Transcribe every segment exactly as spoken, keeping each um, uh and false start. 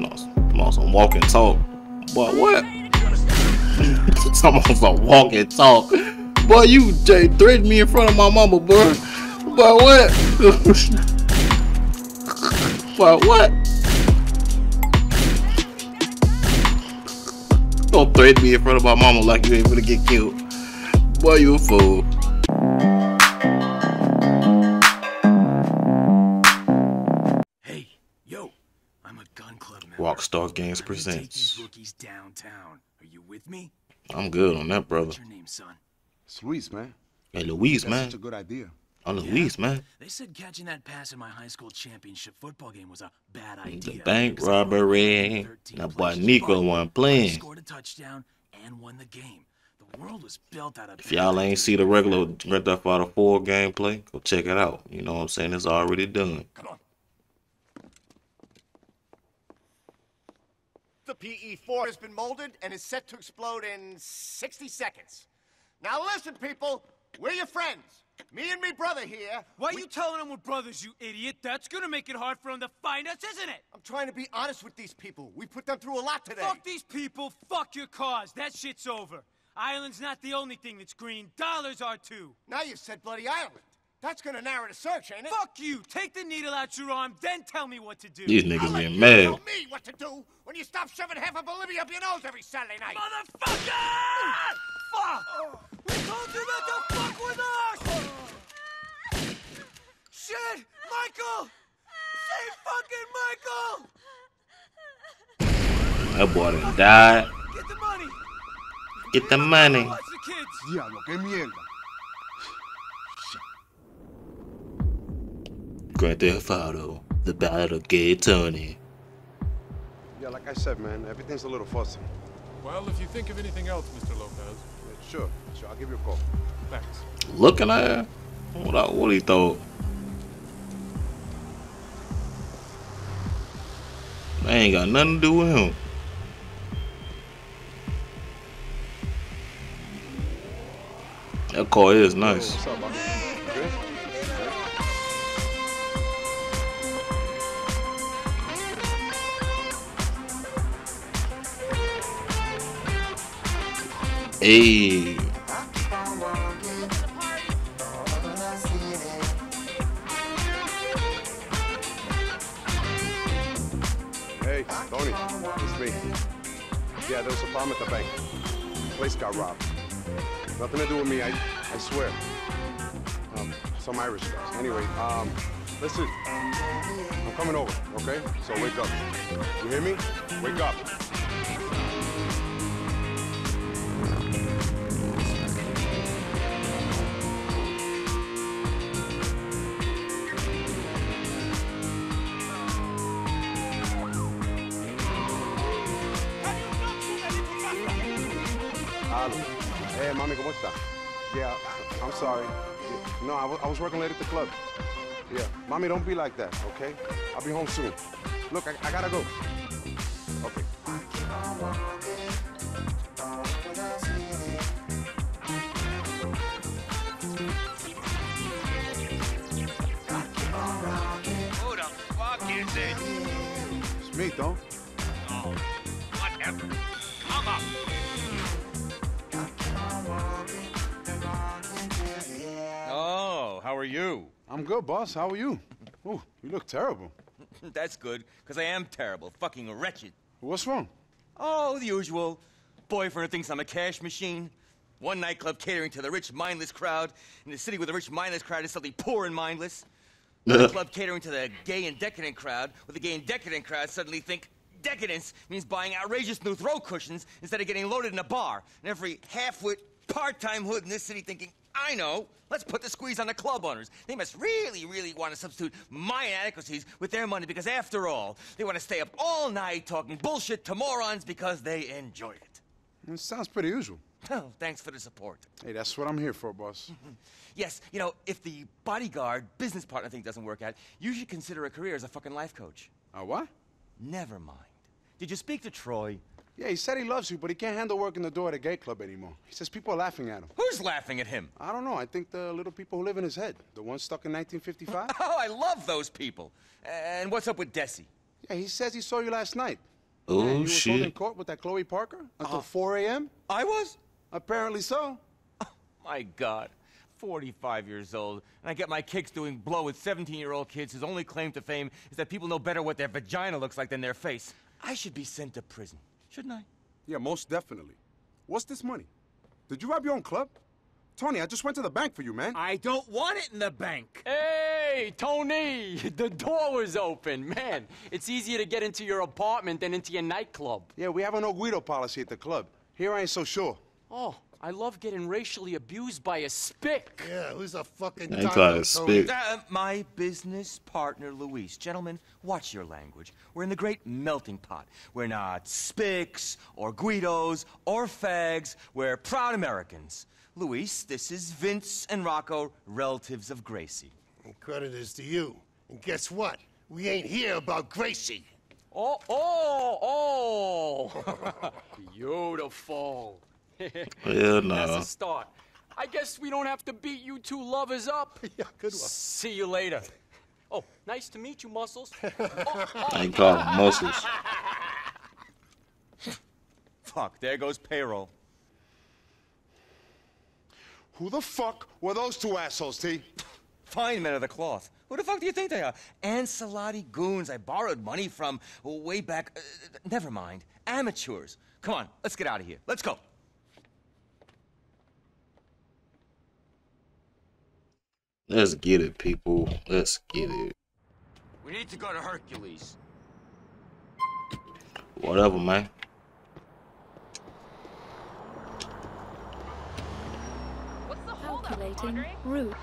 Someone's on walk and talk. Boy, what? Someone's on walk and talk. Boy, you Jay threatened me in front of my mama, boy. Boy, what? Boy, what? Don't threaten me in front of my mama like you ain't gonna get killed. Boy, you a fool. Hey, yo, I'm a gun club member. Rockstar Games presents. Take these rookies downtown. Are you with me? I'm good on that, brother. What's your name, son? It's Luis, man. Hey, Luis, man. That's such a good idea. Oh, Luis, yeah, man. They said catching that pass in my high school championship football game was a bad idea. The bank robbery. That boy Niko wasn't playing. Scored a touchdown and won the game. The world was built out of. If y'all ain't see the regular Grand Theft Auto four gameplay, go check it out. You know what I'm saying? It's already done. Come on. The P E four has been molded and is set to explode in sixty seconds. Now listen, people. We're your friends. Me and me brother here. Why are we... you telling them we're brothers, you idiot? That's gonna make it hard for them to find us, isn't it? I'm trying to be honest with these people. We put them through a lot today. Fuck these people. Fuck your cause. That shit's over. Ireland's not the only thing that's green. Dollars are too. Now you said bloody Ireland. That's gonna narrow the search, ain't it? Fuck you. Take the needle out your arm, then tell me what to do. These niggas being mad. Tell me what to do when you stop shoving half a Bolivia up your nose every Saturday night. Motherfucker! Fuck! Oh. We told you not to fuck with us! Shit! Michael! Save fucking Michael! That boy done died. Get the money! Get the money! Watch the kids! Diablo, que mierda! Grand Theft Auto, the Ballad of Gay Tony. Yeah, like I said, man, everything's a little fussy. Well, if you think of anything else, Mister Lopez. Sure, sure, I'll give you a call. Thanks. Looking at her? What, I, what he thought? That ain't got nothing to do with him. That car is nice. Hey, Hey. Hey, Tony, it's me. Yeah, there was a bomb at the bank. The place got robbed. Nothing to do with me, I, I swear. Um, some Irish guys. Anyway, um, listen, I'm coming over, okay? So wake up. You hear me? Wake up. Hey, mami, ¿cómo está? Yeah, I'm sorry. No, I, I was working late at the club. Yeah, mami, don't be like that, okay? I'll be home soon. Look, I, I gotta go. Okay. Who the fuck is it? It's me, though. Oh, whatever. Come up. How are you? I'm good, boss. How are you? Oh, you look terrible. That's good, because I am terrible. Fucking wretched. What's wrong? Oh, the usual. Boyfriend thinks I'm a cash machine. One nightclub catering to the rich, mindless crowd. In the city with the rich, mindless crowd is suddenly poor and mindless. Another club catering to the gay and decadent crowd. With the gay and decadent crowd suddenly think decadence means buying outrageous new throw cushions instead of getting loaded in a bar. And every half-wit, part-time hood in this city thinking, I know. Let's put the squeeze on the club owners. They must really, really want to substitute my inadequacies with their money because, after all, they want to stay up all night talking bullshit to morons because they enjoy it. It sounds pretty usual. Oh, thanks for the support. Hey, that's what I'm here for, boss. Yes, you know, if the bodyguard business partner thing doesn't work out, you should consider a career as a fucking life coach. A what? Never mind. Did you speak to Troy? Yeah, he said he loves you, but he can't handle working the door at a gay club anymore. He says people are laughing at him. Who's laughing at him? I don't know. I think the little people who live in his head. The ones stuck in nineteen fifty-five. Oh, I love those people. And what's up with Desi? Yeah, he says he saw you last night. Oh, yeah, you shit. You were holding court with that Chloe Parker until uh, four A M? I was? Apparently so. Oh, my God. forty-five years old, and I get my kicks doing blow with seventeen-year-old kids whose only claim to fame is that people know better what their vagina looks like than their face. I should be sent to prison, shouldn't I? Yeah, most definitely. What's this money? Did you rob your own club? Tony, I just went to the bank for you, man. I don't want it in the bank. Hey, Tony, the door was open. Man, it's easier to get into your apartment than into your nightclub. Yeah, we have an no Guido policy at the club. Here I ain't so sure. Oh. I love getting racially abused by a spick. Yeah, who's a fucking I got a spick. Uh, my business partner, Luis. Gentlemen, watch your language. We're in the great melting pot. We're not spicks or guidos or fags. We're proud Americans. Luis, this is Vince and Rocco, relatives of Gracie. And credit is to you. And guess what? We ain't here about Gracie. Oh, oh, oh. Beautiful. Yeah, no. That's a start. I guess we don't have to beat you two lovers up. Yeah, good one. See you later. Oh, nice to meet you, Muscles. Oh, oh. I call him Muscles. Fuck, there goes payroll. Who the fuck were those two assholes, T? Fine men of the cloth. Who the fuck do you think they are? Ancelotti goons I borrowed money from way back. Uh, never mind. Amateurs. Come on, let's get out of here. Let's go. Let's get it, people. Let's get it. We need to go to Hercules. Whatever, man. What's the holdup, Andre? Route.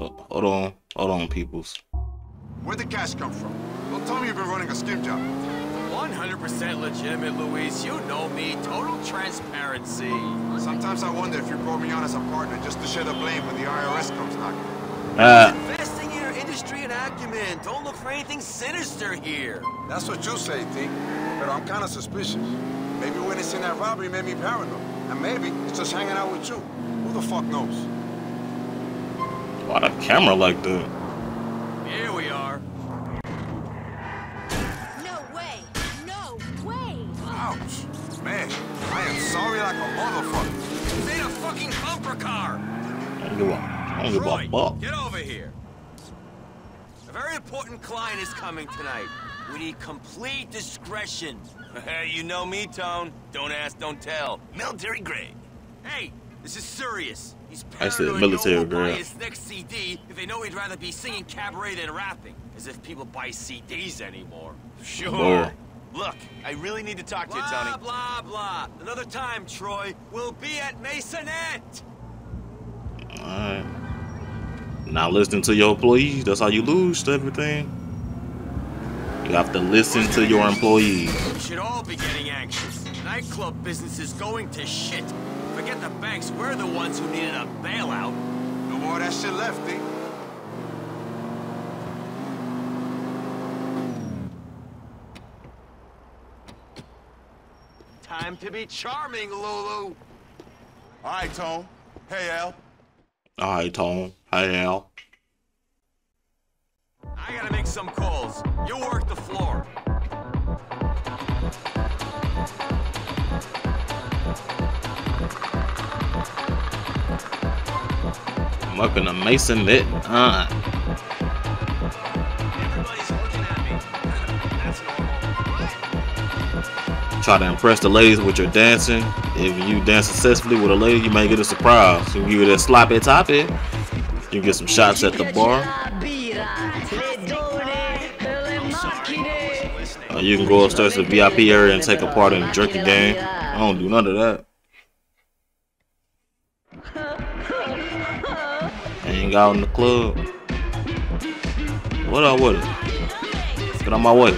Oh, hold on. Hold on, peoples. Where'd the cash come from? Don't tell me you've been running a skim job. one hundred percent legitimate, Luis. You know me. Total transparency. Sometimes I wonder if you brought me on as a partner just to share the blame when the I R S comes knocking. Uh. Investing in your industry and acumen. Don't look for anything sinister here. That's what you say, T. But I'm kind of suspicious. Maybe witnessing that robbery made me paranoid. And maybe it's just hanging out with you. Who the fuck knows? Why a camera like that? Here we are. Ouch. Man, I am sorry like a motherfucker. They a fucking bumper car. I don't give a, I don't give a fuck. Get over here. A very important client is coming tonight. We need complete discretion. You know me, Tone. Don't ask, don't tell. Military grade. Hey, this is serious. He's I said military grade. His next C D if they know he'd rather be singing cabaret than rapping. As if people buy C Ds anymore. Sure. Boy. Look, I really need to talk to you, Tony. Blah, blah, blah. Another time, Troy. We'll be at Masonette. All right. Not listening to your employees. That's how you lose to everything. You have to listen to your employees. We should all be getting anxious. Nightclub business is going to shit. Forget the banks. We're the ones who needed a bailout. No more of that shit left, eh? Time to be charming, Lulu. All right, Tone. Hey, Al. All right, Tone. Hey, Al. I gotta make some calls. You work the floor. I'm up in a Masonette. Uh-uh. Try to impress the ladies with your dancing. If you dance successfully with a lady, you may get a surprise. You give it a sloppy toppy. You get some shots at the bar. Uh, you can go upstairs to the V I P area and take a part in the drinking game. I don't do none of that. I ain't got in the club. What up with it? Get on my way.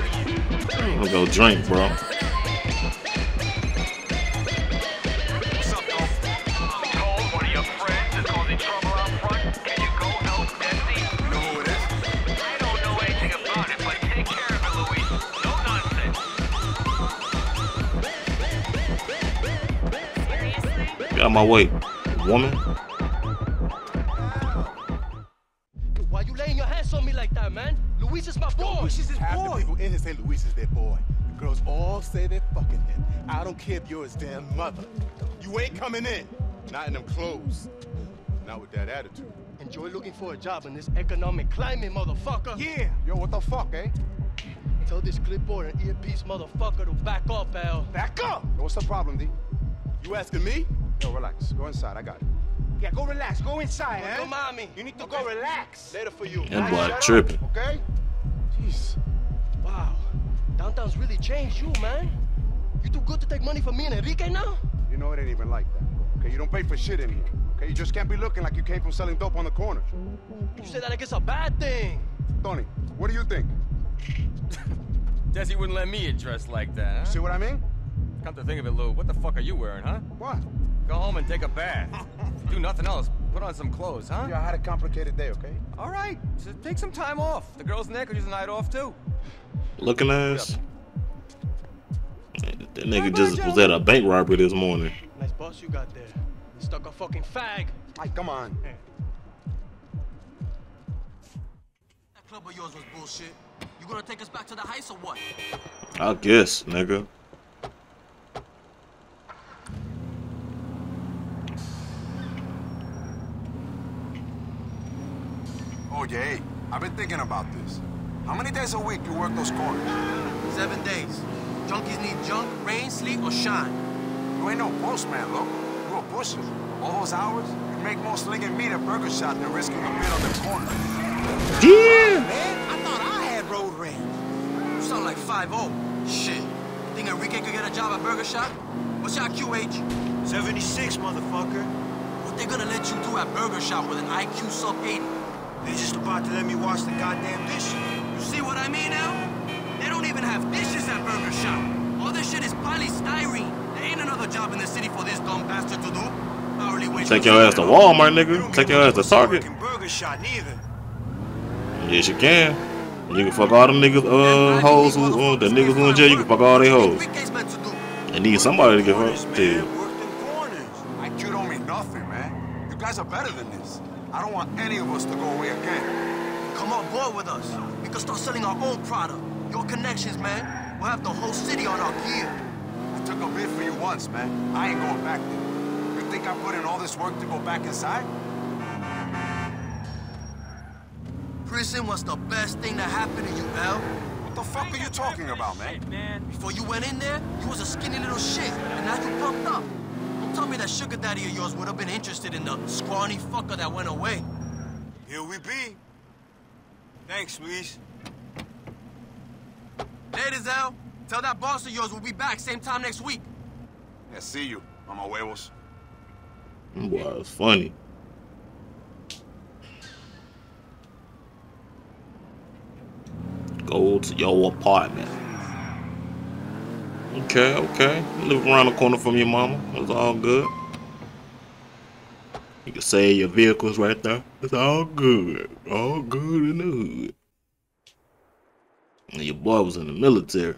I'm gonna go drink, bro. Out of my way, woman. Why you laying your hands on me like that, man? Luis is my boy. Luis is his boy. in and say Luis is their boy. The girls all say they're fucking him. I don't care if you're his damn mother. You ain't coming in. Not in them clothes. Not with that attitude. Enjoy looking for a job in this economic climate, motherfucker. Yeah. Yo, what the fuck, eh? Tell this clipboard and earpiece motherfucker to back up, Al. Back up? Yo, what's the problem, D? You asking me? Yo, relax. Go inside. I got it. Yeah, go relax. Go inside, eh? Yo, mommy. You need to okay. go relax. Later for you. And black tripping. Okay? Jeez. Wow. Downtown's really changed you, man. You too good to take money from me and Enrique now? You know it ain't even like that. Okay, you don't pay for shit in here. Okay, you just can't be looking like you came from selling dope on the corner. You say that like it's a bad thing. Tony, what do you think? Desi wouldn't let me address like that, huh? You see what I mean? Come to think of it, Lou, what the fuck are you wearing, huh? What? Go home and take a bath. Do nothing else. Put on some clothes, huh? Yeah, I had a complicated day, okay? All right, so take some time off. The girls in there could use a night off, too. Looking ass. That nigga just was at a bank robbery this morning. Nice boss you got there. You stuck a fucking fag. Mike, come on. Hey. That club of yours was bullshit. You gonna take us back to the heist or what? I guess, nigga. Oh, yeah. I've been thinking about this. How many days a week you work those corners? Seven days. Junkies need junk, rain, sleep, or shine. You ain't no postman, look. You a pusher. All those hours, you make more slinging meat at Burger Shot than risking a bit on the corner. Yeah! Man, I thought I had road rage. You sound like five oh. Shit. Think Enrique could get a job at Burger Shot? What's your I Q H? seventy-six, motherfucker. What they gonna let you do at Burger Shot with an I Q sub eighty? They just about to let me wash the goddamn dishes. You see what I mean now? They don't even have dishes at Burger Shop. All this shit is polystyrene. There ain't another job in the city for this dumb bastard to do. Hourly wage. Take your ass to Walmart, nigga. You Take your ass to Target. Burger Shot neither. Yes, you can. You can fuck all them niggas, uh, hoes who, uh, the niggas who in jail. You can fuck all they hoes. And need somebody to get her to. I Q don't mean nothing, man. You guys are better than this. I don't want any of us to go away again. Come on board with us. We can start selling our own product. Your connections, man. We'll have the whole city on our gear. I took a bid for you once, man. I ain't going back there. You think I put in all this work to go back inside? Prison was the best thing that happened to you, Al. What the fuck are you talking about, man? Shit, man? Before you went in there, you was a skinny little shit, and now you pumped up. Don't tell me that sugar daddy of yours would have been interested in the scrawny fucker that went away. Here we be. Thanks, Luis. Ladies, Al, tell that boss of yours we'll be back same time next week. Yeah, see you, mama huevos. Wow, it's funny. Go to your apartment. Okay, okay. You live around the corner from your mama. It's all good. You can save your vehicles right there. It's all good. All good in the hood. And your boy was in the military.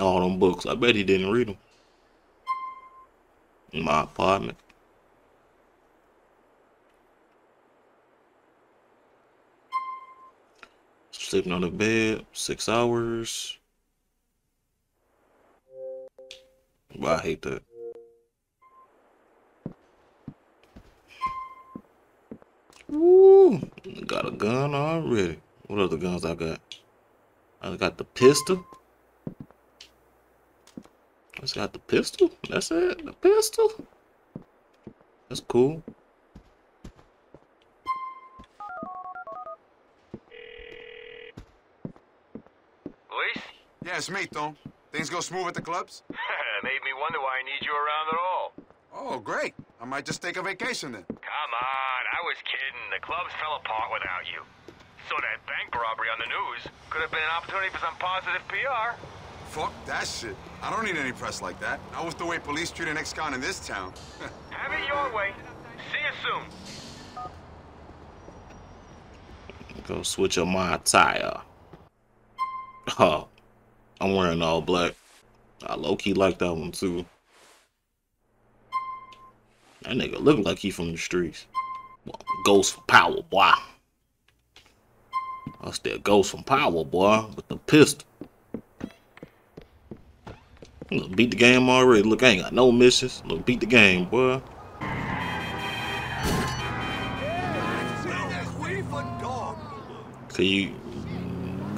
All them books, I bet he didn't read them. In my apartment. Sleeping on the bed, six hours. But I hate that. Woo! Got a gun already. What other guns I got? I got the pistol. I just got the pistol. That's it. The pistol. That's cool. Luis? Yeah, it's me, Tom. Things go smooth at the clubs? Made me wonder why I need you around at all. Oh, great. I might just take a vacation then. Come on. I was kidding. The clubs fell apart without you. So that bank robbery on the news could have been an opportunity for some positive P R. Fuck that shit. I don't need any press like that. Not with the way police treat an ex-con in this town. Have it your way. See you soon. Go switch up my attire. Oh, I'm wearing all black. I low-key like that one too. That nigga look like he from the streets. Goes for power, boy. I still go some power, boy, with the pistol. Look, beat the game already. Look, I ain't got no missions. Look, beat the game, boy. Could you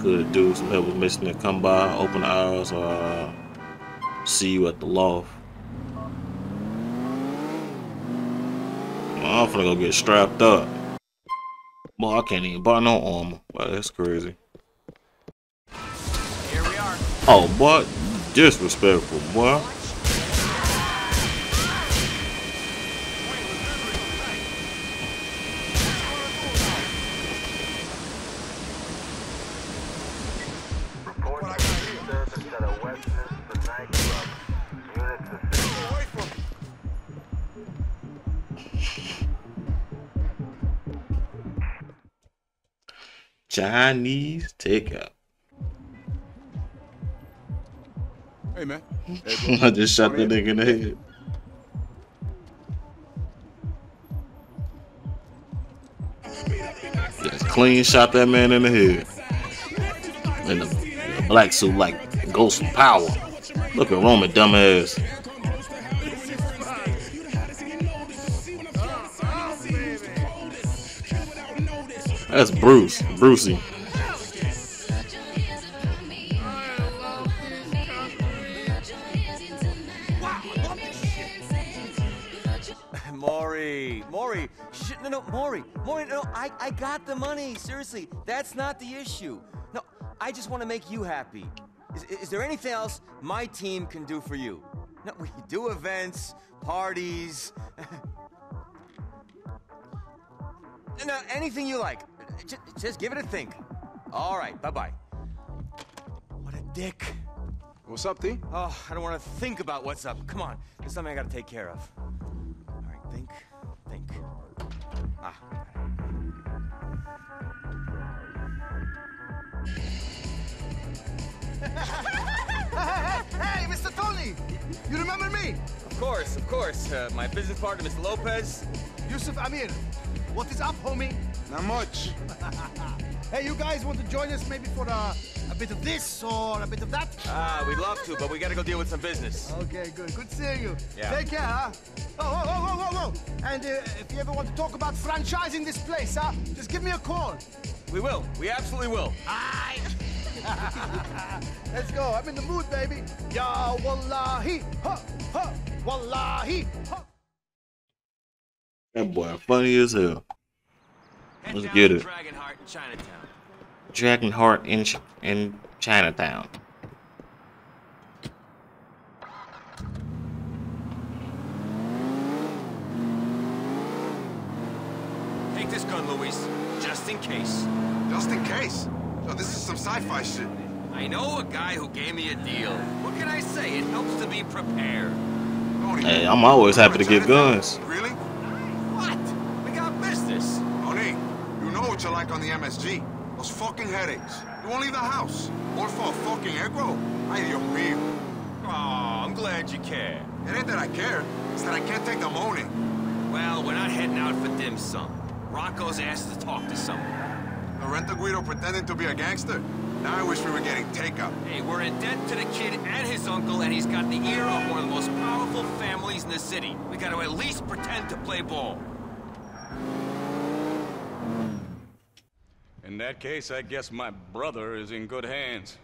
could do some help with mission to come by, open the hours, or uh, see you at the loft. I'm finna go get strapped up. Boy, I can't even buy no armor. Boy, that's crazy. Here we are. Oh, boy. Disrespectful, boy. Chinese takeout. Hey, man. Hey, I just shot that nigga in the head. Just clean shot that man in the head. In the, in the black suit, like Ghost and Power. Look at Roman, dumbass. That's Bruce. Brucey. Maury, sh no, no, Maury, Maury, no, I, I got the money, seriously, that's not the issue. No, I just want to make you happy. Is, is there anything else my team can do for you? No, we do events, parties, no, anything you like, just, just give it a think. All right, bye-bye. What a dick. What's up, T? Oh, I don't want to think about what's up, come on, there's something I gotta take care of. All right, think. Think. Ah. Hey, Mister Tony! You remember me? Of course, of course. Uh, my business partner, Mister Lopez. Yusuf Amir. What is up, homie? Not much. Hey, you guys want to join us maybe for a, a bit of this or a bit of that? Ah, we'd love to, but we gotta go deal with some business. Okay, good. Good seeing you. Yeah. Take care, huh? Oh, oh, oh, oh, oh, oh. And uh, if you ever want to talk about franchising this place, huh? Just give me a call. We will. We absolutely will. Aye. Let's go. I'm in the mood, baby. Ya wallahi. Ha, ha, wallahi. Ha. That boy funny as hell. Let's get it. Dragonheart in Chinatown. Dragonheart in Ch in Chinatown. Take this gun, Luis, just in case. Just in case? No, this is some sci-fi shit. I know a guy who gave me a deal. What can I say? It helps to be prepared. Hey, I'm always happy to get guns. Really? What? We got business. Tony, you know what you like on the M S G. Those fucking headaches. You won't leave the house. Or for a fucking egg roll. I need your meal. Aw, I'm glad you care. It ain't that I care. It's that I can't take the moaning. Well, we're not heading out for dim sum. Rocco's asked to talk to someone. Laurent Guido pretending to be a gangster? Now I wish we were getting takeout. Hey, we're in debt to the kid and his uncle, and he's got the ear of one of the most powerful families in the city. We gotta at least pretend to play ball. In that case, I guess my brother is in good hands.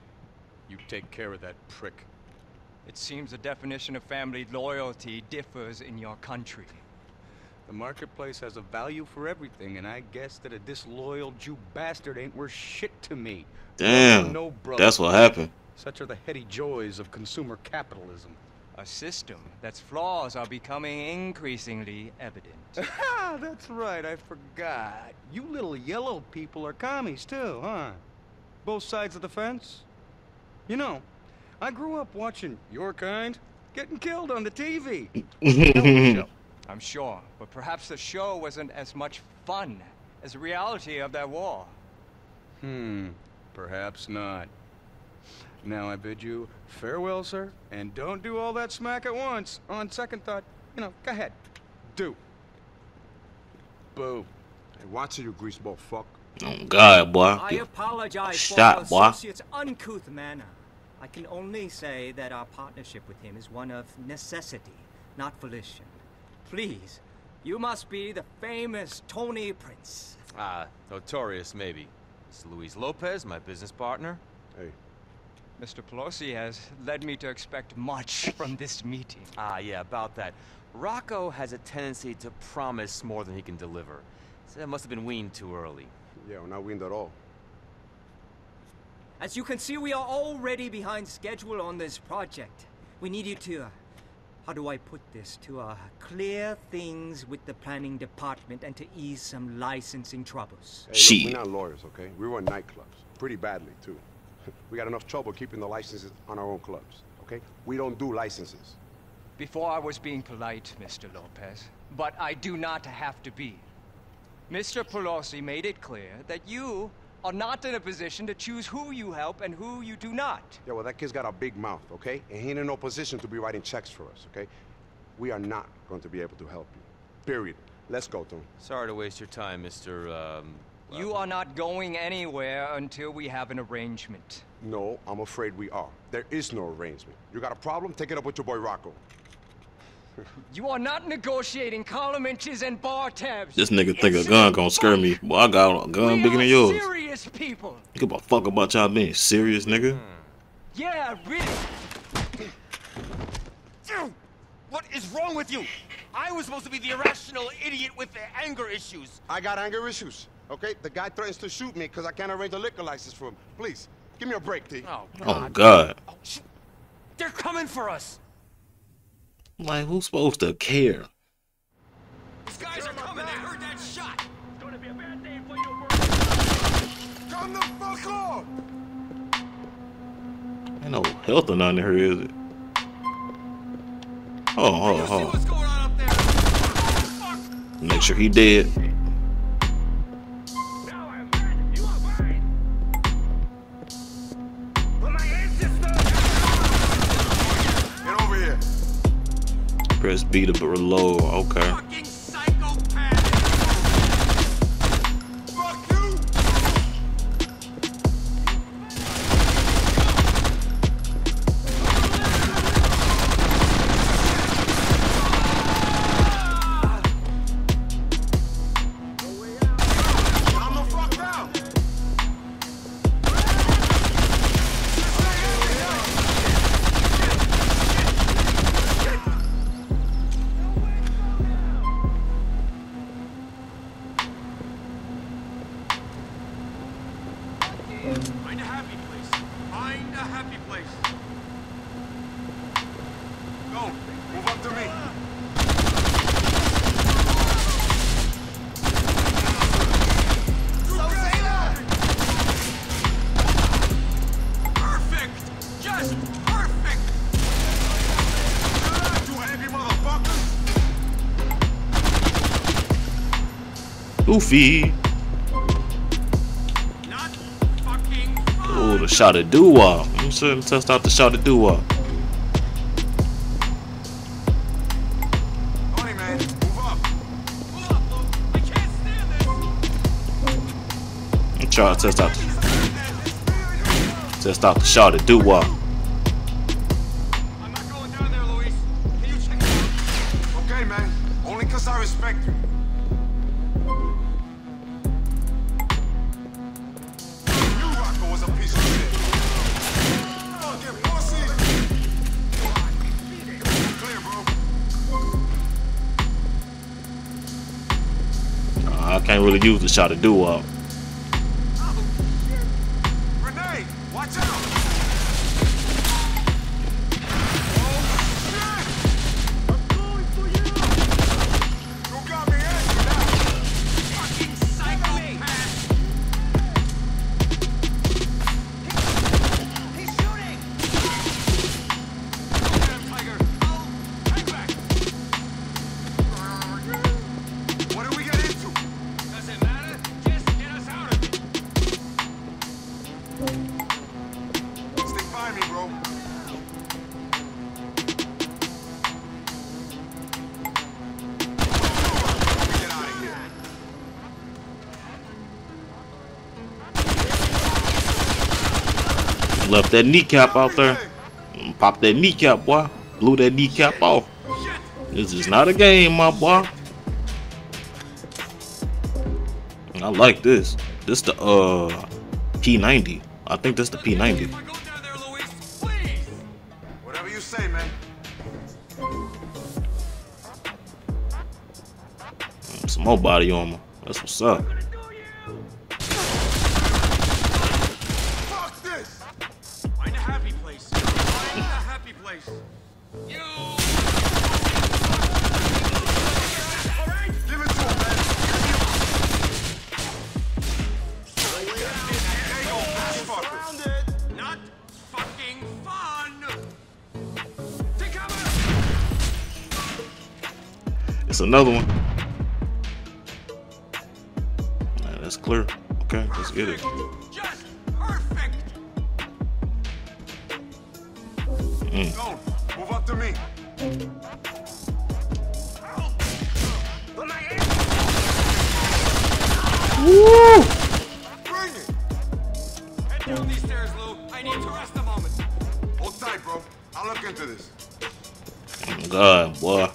You take care of that prick. It seems the definition of family loyalty differs in your country. The marketplace has a value for everything, and I guess that a disloyal Jew bastard ain't worth shit to me. Damn, no brother. That's what happened. Such are the heady joys of consumer capitalism. A system that's flaws are becoming increasingly evident. Ah, that's right, I forgot. You little yellow people are commies too, huh? Both sides of the fence? You know, I grew up watching your kind getting killed on the T V. I'm sure, but perhaps the show wasn't as much fun as the reality of that war. Hmm, perhaps not. Now I bid you farewell, sir, and don't do all that smack at once. On second thought, you know, go ahead. Do. Boo. Hey, watch it, you greaseball fuck. Oh God, boy! I apologize Stop, for our associate's uncouth manner. I can only say that our partnership with him is one of necessity, not volition. Please, you must be the famous Tony Prince. Ah, notorious maybe. It's Luis Lopez, my business partner. Hey. Mister Pelosi has led me to expect much from this meeting. Ah, yeah, about that. Rocco has a tendency to promise more than he can deliver. So that must have been weaned too early. Yeah, we're not weaned at all. As you can see, we are already behind schedule on this project. We need you to, uh, how do I put this, to uh, clear things with the planning department and to ease some licensing troubles. Hey, look, we're not lawyers, okay? We run nightclubs, pretty badly, too. We got enough trouble keeping the licenses on our own clubs, okay? We don't do licenses. Before I was being polite, Mister Lopez, but I do not have to be. Mister Pelosi made it clear that you are not in a position to choose who you help and who you do not. Yeah, well, that kid's got a big mouth, okay? And he ain't in no position to be writing checks for us, okay? We are not going to be able to help you. Period. Let's go, Tony. Sorry to waste your time, Mister Um... Well, you are not going anywhere until we have an arrangement. No, I'm afraid we are. There is no arrangement. You got a problem? Take it up with your boy Rocco. You are not negotiating column inches and bar tabs. This nigga think it's a gun gonna scare me. Boy, I got a gun we bigger than yours. Serious people. Give a fuck about y'all being serious, nigga. Yeah, really. What is wrong with you? I was supposed to be the irrational idiot with the anger issues. I got anger issues. Okay, the guy threatens to shoot me because I can't arrange a liquor license for him. Please, give me a break, T. Oh, God. Oh, God. Oh, they're coming for us. Like, who's supposed to care? These guys are coming. They heard that shot. It's going to be a bad day for your work. Come the fuck off. Ain't no health or nothing here, is it? Oh, oh, oh. You see what's going on up there? Oh, fuck. Make sure he dead. Press B to reload. Okay. Fucking psychopath. Fuck you. I'm the fuck out. Find a happy place. Find a happy place. Go. Move up to me. Perfect. Just perfect. You heavy motherfuckers. Goofy. The shot of doo-wop. I'm sure to test out the shot of doo-wop. I'm trying to test out the test out the shot of doo-wop. I'm not going down there, Luis. Can you check it out? Okay, man. Only because I respect you. Can't really use the shot to do up. Oh, Renee, watch out! Oh, I'm going for you! You got me asking now! Fucking psychopath! He's shooting! Go get him, Tiger! Oh, hang back! What do we get? Doesn't matter, just get us out of it. Left that kneecap out there. Pop that kneecap, boy. Blew that kneecap off. This is not a game, my boy. I like this. This the uh P ninety. I think that's the P ninety. Whatever you say, man. Some more body armor. That's what's up. Fuck this. Find a happy place. Find a happy place. Yo. It's another one. Nah, that's clear. Okay, perfect. Let's get it. Just perfect. Mm. Go. Move up to me. Woo! Bring it. Head down these stairs, Lou. I need to rest a moment. Hold tight, bro. I'll look into this. Oh, God, boy.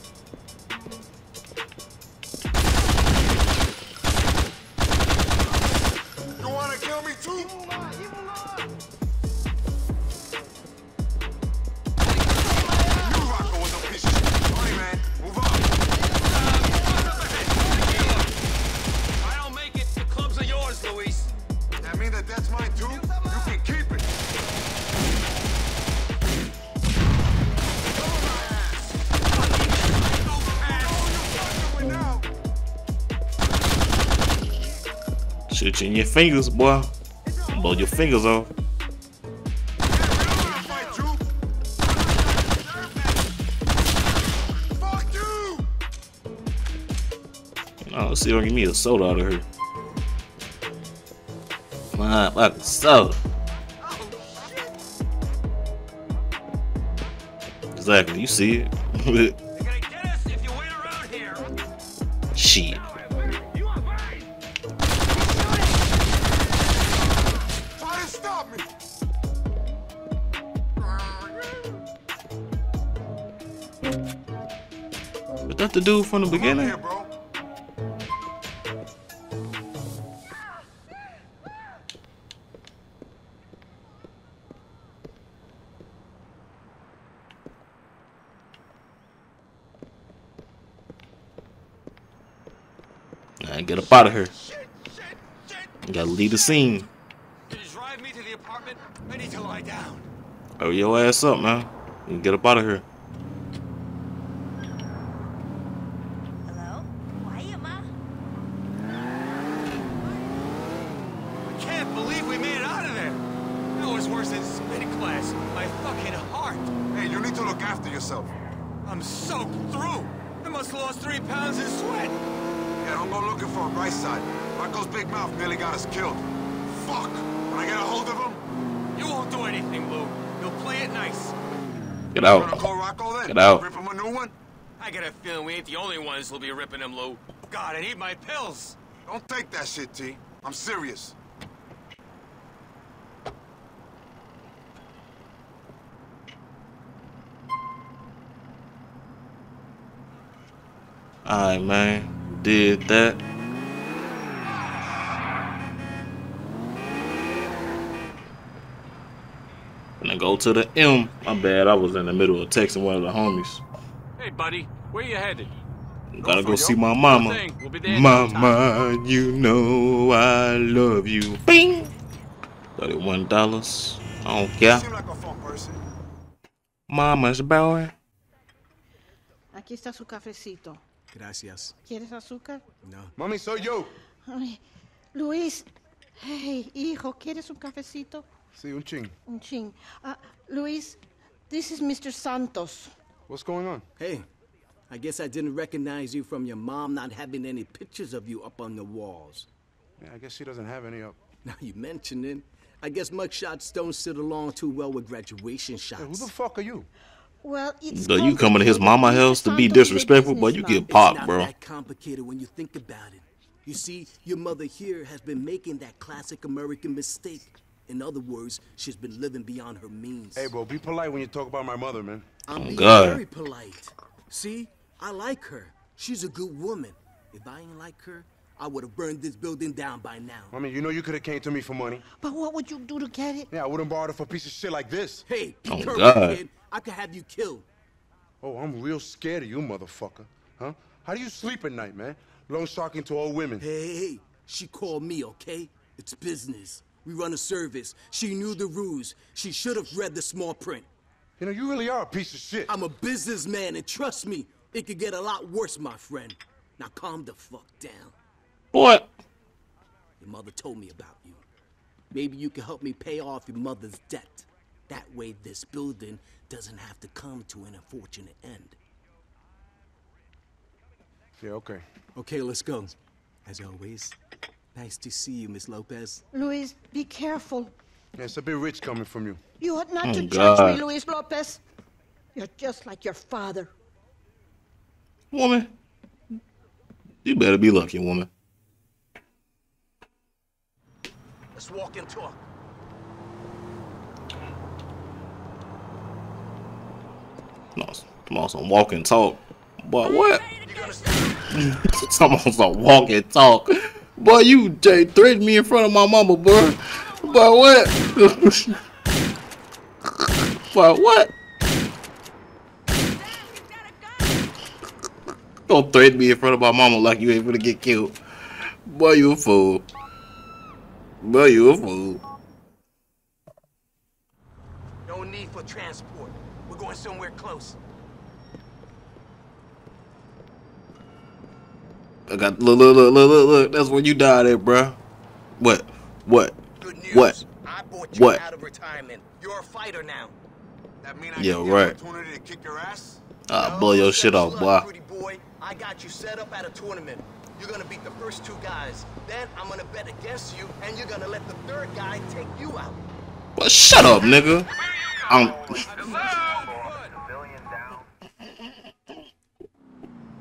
Shit in your fingers, boy. Blow your fingers off. No, let's see if I can get a soda out of here. My fucking soda. Exactly, you see it. Shit. That the dude from the beginning? Here, bro. Alright, get up out of here. You gotta leave the scene. Can you drive me to the apartment? I need to lie down. Hurry your ass up, man. You can get up out of here. I'm soaked through. I must have lost three pounds in sweat. Yeah, don't go looking for him right side. Rocco's big mouth nearly got us killed. Fuck! When I get a hold of him, you won't do anything, Lou. You'll play it nice. Get out. You wanna call Rocco then? Get out. Rip him a new one? I got a feeling we ain't the only ones who'll be ripping him, Lou. God, I need my pills. Don't take that shit, T. I'm serious. Alright, man, did that. And I go to the M. My bad, I was in the middle of texting one of the homies. Hey, buddy, where you headed? Gotta go, go see my mama. We'll we'll mama, you know I love you. Bing! thirty-one dollars. I don't care. Seem like a fun person. Mama's boy. Aquí está su cafecito. Gracias. ¿Quieres azúcar? No. Mami, soy yo. Ay, Luis, hey, hijo, ¿quieres un cafecito? Sí, un ching. Un ching. Uh, Luis, this is Mister Santos. What's going on? Hey, I guess I didn't recognize you from your mom not having any pictures of you up on the walls. Yeah, I guess she doesn't have any up. Now you mentioned it. I guess mugshots don't sit along too well with graduation shots. Hey, who the fuck are you? Well, it's so you coming to his mama house to be disrespectful, but you get popped, bro. It's not that complicated when you think about it. You see, your mother here has been making that classic American mistake. In other words, she's been living beyond her means. Hey, bro, be polite when you talk about my mother, man. I'm being very polite. See, I like her. She's a good woman. If I ain't like her, I would have burned this building down by now. I mean, you know you could have came to me for money. But what would you do to get it? Yeah, I wouldn't borrow it for a piece of shit like this. Hey, be careful, kid. I could have you killed. Oh, I'm real scared of you, motherfucker. Huh? How do you sleep at night, man? Low shocking to all women. Hey, hey, she called me, okay? It's business. We run a service. She knew the rules. She should have read the small print. You know, you really are a piece of shit. I'm a businessman, and trust me, it could get a lot worse, my friend. Now calm the fuck down. What? Your mother told me about you. Maybe you can help me pay off your mother's debt. That way this building doesn't have to come to an unfortunate end. Yeah, okay. Okay, let's go. As always, nice to see you, Miss Lopez. Luis, be careful. Yeah, it's a bit rich coming from you. You ought not oh, to God. judge me, Luis Lopez. You're just like your father. Woman, you better be lucky, woman. Let's walk and talk. Come on, some walk and talk. But what? Come on, some walk and talk. Boy, you Jay threatened me in front of my mama, boy. But what? But what? Don't threaten me in front of my mama like you ain't gonna get killed. Boy, you a fool. Boy, you a fool. No need for transport. We're going somewhere close. I got look, look, look, look, look, look. That's where you died at, bruh. What? What? Good news. What? I bought you what? out of retirement. You're a fighter now. That mean I yeah, right. opportunity to kick your ass? I'll no, blow your shit off, boy. Pretty boy. I got you set up at a tournament. You're gonna beat the first two guys. Then I'm gonna bet against you, and you're gonna let the third guy take you out. Well, shut up, nigga. I'm.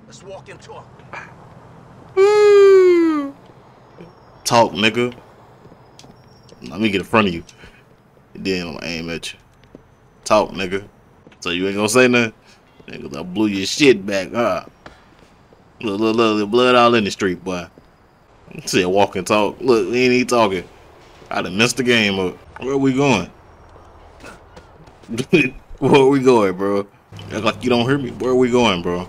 Let's walk and talk. Mm. Talk, nigga. Let me get in front of you. Then I'm gonna aim at you. Talk, nigga. So you ain't gonna say nothing? Nigga, I blew your shit back, huh? Look, look, look, the blood all in the street, boy. See, walk and talk. Look, he ain't even talking. I done messed the game up. Where we going? Where we going, bro? Act like you don't hear me. Where we going, bro?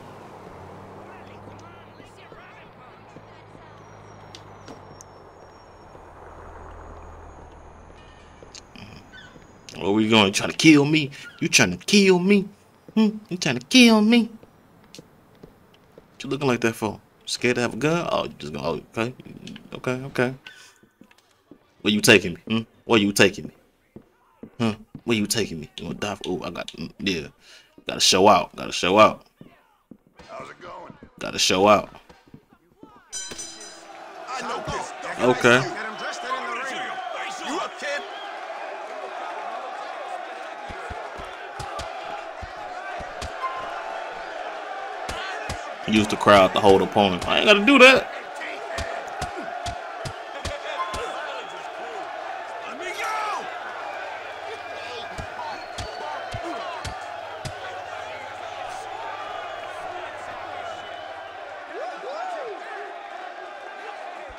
Where we going? You trying to kill me? You trying to kill me? Hmm? You trying to kill me? What you looking like that for? Scared to have a gun? Oh, you just gonna? Oh, okay, okay, okay. Where you taking me? Hmm? Where you taking me? Huh? Where you taking me? You gonna die? Oh, I got. Yeah, gotta show out. Gotta show out. How's it going? Gotta show out. I know this. Okay. Use the crowd to hold opponent. I ain't gotta do that.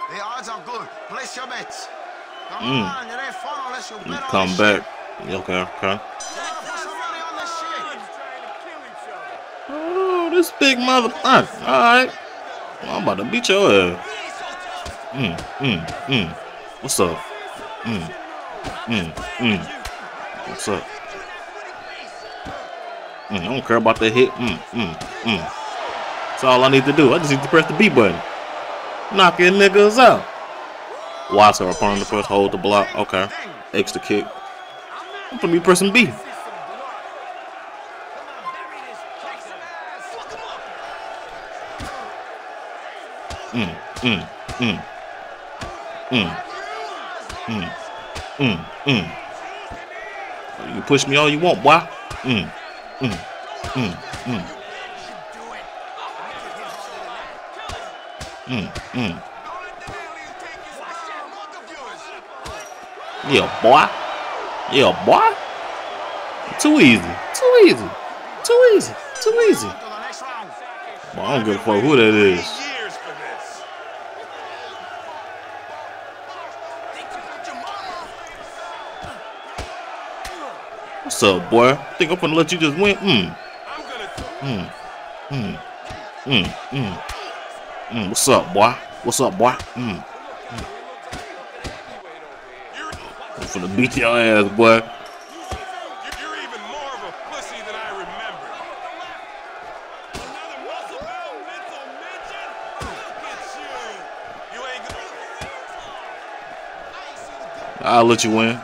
The odds are good. Place your bets. Come mm. on, it ain't fun unless you bet on Come back. Shit. Okay, okay. This big mother, all right. Well, I'm about to beat your ass. Mm, mm, mm. What's up? Mm, mm, mm. What's up? Mm, I don't care about that hit. Mm, mm, mm. That's all I need to do. I just need to press the B button. Knocking niggas out. Watch her opponent to press hold the block. Okay. Extra kick. I'm gonna be pressing B. Mm, mm, mm, mm, mm, mm, mm. You can push me all you want, boy. Mm, mm, mm, mm, mm, mm. Yeah, boy. Yeah, boy. Too easy. Too easy. Too easy. Too easy. Boy, I don't give a fuck who that is. What's up, boy? Think I'm gonna let you just win? Mm. Mm. Mm. Mm. Mm. Mm. What's up, boy? What's up, boy? Mm. I'm finna beat your ass, boy. You're even more of a pussy than I remember. Another muscle bound mental midget? Look at you. You ain't gonna. I'll let you win. I can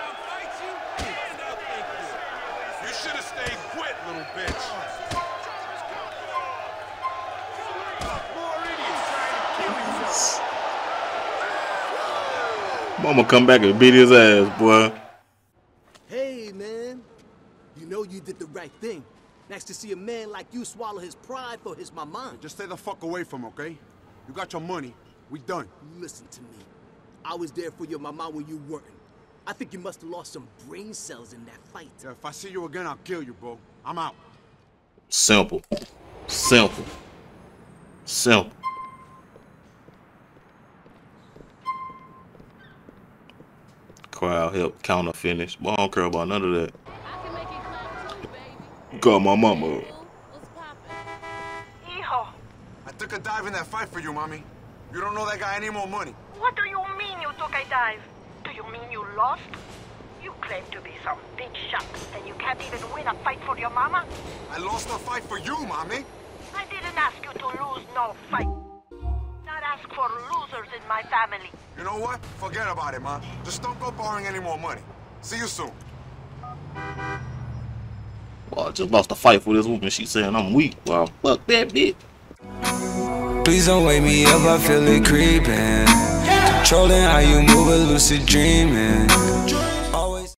outfight you and outthink you. You should have stayed quit, little bitch. More idiots trying to kill yourself. Mama come back and beat his ass, boy. Hey, man. You know you did the right thing. Nice to see a man like you swallow his pride for his mama. Just stay the fuck away from him, okay? You got your money. We done. Listen to me. I was there for your mama when you weren't. I think you must have lost some brain cells in that fight. Yeah, if I see you again, I'll kill you, bro. I'm out. Simple. Simple. Simple. Crowd help counter finish. But I don't care about none of that. I can make it clap too, baby. Got my mama. I took a dive in that fight for you, mommy. You don't know that guy any more money. What do you mean you took a dive? Do you mean you lost? You claim to be some big shot, and you can't even win a fight for your mama? I lost a fight for you, mommy. I didn't ask you to lose no fight. Ask for losers in my family. You know what? Forget about it, Ma. Just don't go borrowing any more money. See you soon. Well, I just lost a fight for this woman. She's saying I'm weak. Well, fuck that bitch. Please don't wake me up. I feel it creeping. Yeah. Trolling how you move, a lucid dreaming.